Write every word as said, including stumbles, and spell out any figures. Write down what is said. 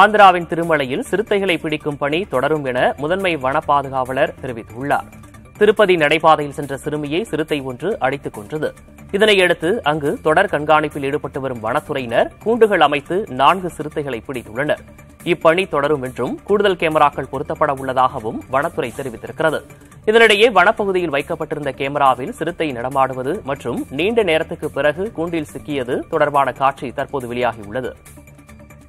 ஆந்திராவின் திருமலையில் சிறுத்தைகளை பிடிக்கும் பணி தொடரும் என முதன்மை வன பாதுகாவலர் தெரிவித்துள்ளார். திருப்பதி நடைபாதையில் சென்ற சிறுமியை சிறுத்தை ஒன்று அடித்துக் கொன்றது. இதனையடுத்து அங்கு தொடர் கண்காணிப்பில் ஈடுபட்டு வரும் வனத்துறையினர் கூண்டுகள் அமைத்து நான்கு சிறுத்தைகளை பிடித்துள்ளனர். இப்பணி தொடரும் என்றும் கூடுதல் கேமராக்கள் பொருத்தப்பட உள்ளதாகவும் வனத்துறை தெரிவித்திருக்கிறது. இதனிடையே வனப்பகுதியில் வைக்கப்பட்டிருந்த கேமராவில் சிறுத்தை நடமாடுவது மற்றும் நீண்ட நேரத்துக்கு பிறகு கூண்டில் சிக்கியது தொடர்பான காட்சி தற்போது வெளியாகியுள்ளது.